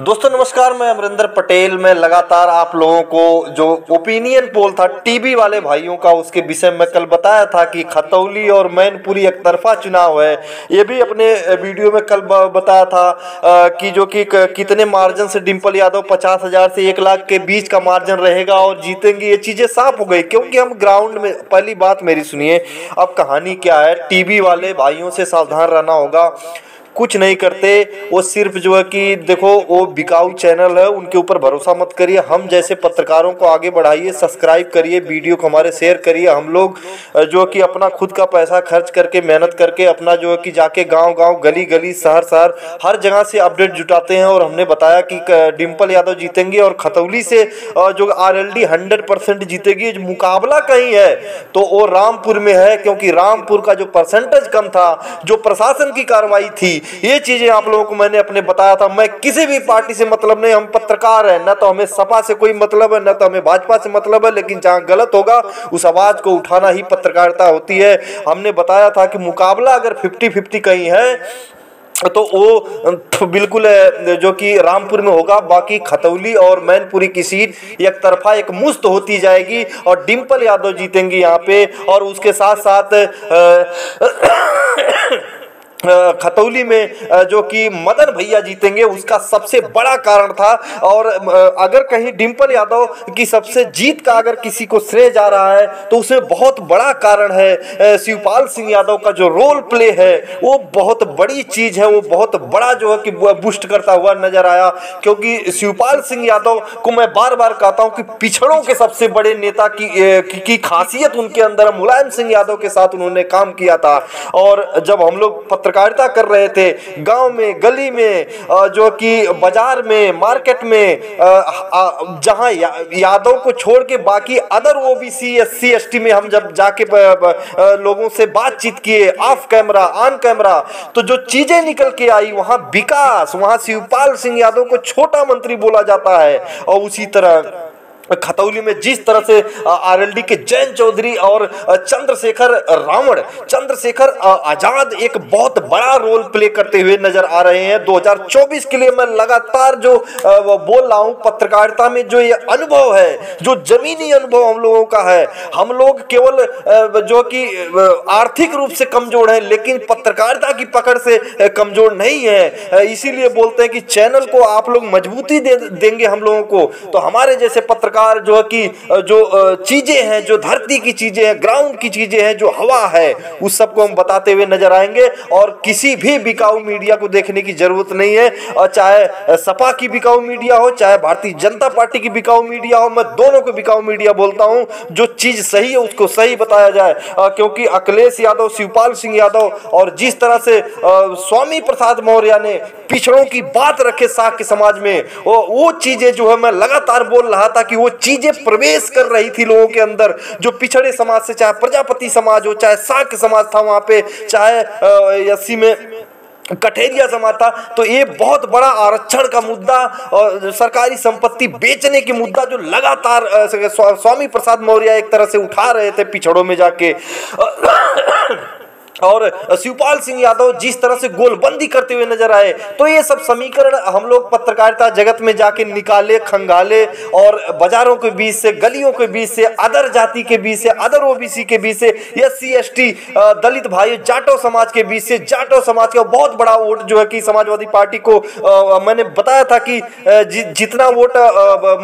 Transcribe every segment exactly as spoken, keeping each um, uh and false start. दोस्तों नमस्कार, मैं अमरेंद्र पटेल। मैं लगातार आप लोगों को जो ओपिनियन पोल था टीवी वाले भाइयों का, उसके विषय में कल बताया था कि खतौली और मैनपुरी एक तरफा चुनाव है। ये भी अपने वीडियो में कल बताया था कि जो कि कितने मार्जिन से डिंपल यादव पचास हज़ार से एक लाख के बीच का मार्जिन रहेगा और जीतेंगे, ये चीज़ें साफ हो गई। क्योंकि हम ग्राउंड में, पहली बात मेरी सुनिए, अब कहानी क्या है, टीवी वाले भाइयों से सावधान रहना होगा। कुछ नहीं करते वो, सिर्फ जो है कि देखो वो बिकाऊ चैनल है, उनके ऊपर भरोसा मत करिए। हम जैसे पत्रकारों को आगे बढ़ाइए, सब्सक्राइब करिए, वीडियो को हमारे शेयर करिए। हम लोग जो कि अपना खुद का पैसा खर्च करके, मेहनत करके, अपना जो है कि जाके गांव गांव, गली गली, शहर शहर, हर जगह से अपडेट जुटाते हैं। और हमने बताया कि डिंपल यादव जीतेंगे और खतौली से जो R L D hundred percent जीतेगी। मुकाबला कहीं है तो वो रामपुर में है, क्योंकि रामपुर का जो परसेंटेज कम था, जो प्रशासन की कार्रवाई थी, ये चीजें आप लोगों को मैंने अपने बताया था। मैं किसी भी पार्टी से मतलब नहीं, हम पत्रकार हैं, ना तो हमें सपा से कोई मतलब है, ना तो हमें भाजपा से मतलब है, लेकिन जहां गलत होगा उस आवाज को उठाना ही पत्रकारिता होती है। हमने बताया था कि मुकाबला अगर फिफ्टी फिफ्टी कहीं है तो वो बिल्कुल जो कि रामपुर में होगा। बाकी खतौली और मैनपुरी की सीट एक तरफा, एक मुश्त होती जाएगी और डिंपल यादव जीतेंगी यहाँ पे। और उसके साथ साथ आ, खतौली में जो कि मदन भैया जीतेंगे, उसका सबसे बड़ा कारण था। और अगर कहीं डिंपल यादव की सबसे जीत का अगर किसी को श्रेय जा रहा है तो उसमें बहुत बड़ा कारण है शिवपाल सिंह यादव का जो रोल प्ले है, वो बहुत बड़ी चीज़ है, वो बहुत बड़ा जो है कि बूस्ट करता हुआ नजर आया। क्योंकि शिवपाल सिंह यादव को मैं बार बार कहता हूँ कि पिछड़ों के सबसे बड़े नेता की, की, की खासियत उनके अंदर, मुलायम सिंह यादव के साथ उन्होंने काम किया था। और जब हम लोग पत्र कार्यता कर रहे थे, गांव में, गली में, जो कि बाजार में, मार्केट में, जहां या, यादव को छोड़ के बाकी अदर ओबीसी, एससी, एसटी में हम जब जाके लोगों से बातचीत किए ऑफ कैमरा, ऑन कैमरा, तो जो चीजें निकल के आई, वहां विकास, वहां शिवपाल सिंह यादव को छोटा मंत्री बोला जाता है। और उसी तरह खतौली में जिस तरह से आरएलडी के जैन चौधरी और चंद्रशेखर रावण, चंद्रशेखर आजाद एक बहुत बड़ा रोल प्ले करते हुए नजर आ रहे हैं। दो हज़ार चौबीस के लिए मैं लगातार जो बोल रहा हूँ, पत्रकारिता में जो ये अनुभव है, जो जमीनी अनुभव हम लोगों का है, हम लोग केवल जो कि आर्थिक रूप से कमजोर हैं, लेकिन पत्रकारिता की पकड़ से कमजोर नहीं है। इसीलिए बोलते हैं कि चैनल को आप लोग मजबूती दे देंगे हम लोगों को, तो हमारे जैसे पत्रकार जो है कि जो चीजें हैं, जो धरती की चीजें हैं, ग्राउंड की चीजें हैं, जो हवा है, उस सबको हम बताते हुए नजर आएंगे। और किसी भी बिकाऊ मीडिया को देखने की जरूरत नहीं है, और चाहे सपा की बिकाऊ मीडिया हो, चाहे भारतीय जनता पार्टी की बिकाऊ मीडिया हो, मैं दोनों को बिकाऊ मीडिया बोलता हूं। जो चीज सही है उसको सही बताया जाए, क्योंकि अखिलेश यादव, शिवपाल सिंह यादव और जिस तरह से स्वामी प्रसाद मौर्य ने पिछड़ों की बात रखे साख के समाज में, वो चीजें जो है मैं लगातार बोल रहा था कि वो चीजें प्रवेश कर रही थी लोगों के अंदर, जो पिछड़े समाज से, चाहे प्रजापति समाज हो, चाहे साख समाज था वहां पे, चाहे अस्सी में कठेरिया समाज था। तो ये बहुत बड़ा आरक्षण का मुद्दा और सरकारी संपत्ति बेचने की मुद्दा जो लगातार स्वामी प्रसाद मौर्य एक तरह से उठा रहे थे पिछड़ों में जाके। और शिवपाल सिंह यादव जिस तरह से गोलबंदी करते हुए नजर आए, तो ये सब समीकरण हम लोग पत्रकारिता जगत में जाके निकाले, खंगाले, और बाजारों के बीच से, गलियों के बीच से, अदर जाति के बीच से, अदर ओबीसी के बीच से, S C S T, Dalit भाई, जाटो समाज के बीच से, जाटो समाज का बहुत बड़ा वोट जो है कि समाजवादी पार्टी को आ, मैंने बताया था कि जि, जितना वोट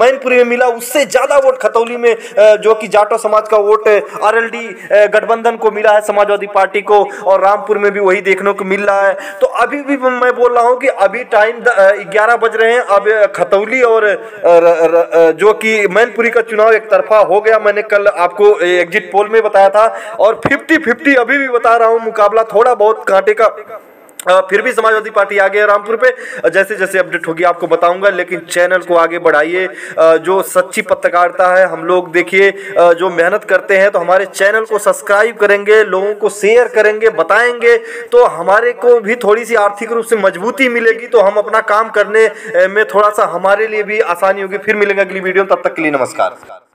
मैनपुरी में मिला, उससे ज़्यादा वोट खतौली में जो कि जाटो समाज का वोट आर एल डी गठबंधन को मिला है, समाजवादी पार्टी को। और रामपुर में भी वही देखने को मिल रहा है। तो अभी भी मैं बोल रहा हूं कि अभी टाइम ग्यारह बज रहे हैं। अब खतौली और र, र, जो कि मैनपुरी का चुनाव एक तरफा हो गया, मैंने कल आपको एग्जिट पोल में बताया था। और फिफ्टी फिफ्टी अभी भी बता रहा हूं, मुकाबला थोड़ा बहुत कांटे का, फिर भी समाजवादी पार्टी आगे है रामपुर पे। जैसे जैसे अपडेट होगी आपको बताऊंगा, लेकिन चैनल को आगे बढ़ाइए। जो सच्ची पत्रकारिता है, हम लोग देखिए जो मेहनत करते हैं, तो हमारे चैनल को सब्सक्राइब करेंगे, लोगों को शेयर करेंगे, बताएंगे, तो हमारे को भी थोड़ी सी आर्थिक रूप से मजबूती मिलेगी, तो हम अपना काम करने में थोड़ा सा हमारे लिए भी आसानी होगी। फिर मिलेंगे अगली वीडियो में, तब तक के लिए नमस्कार।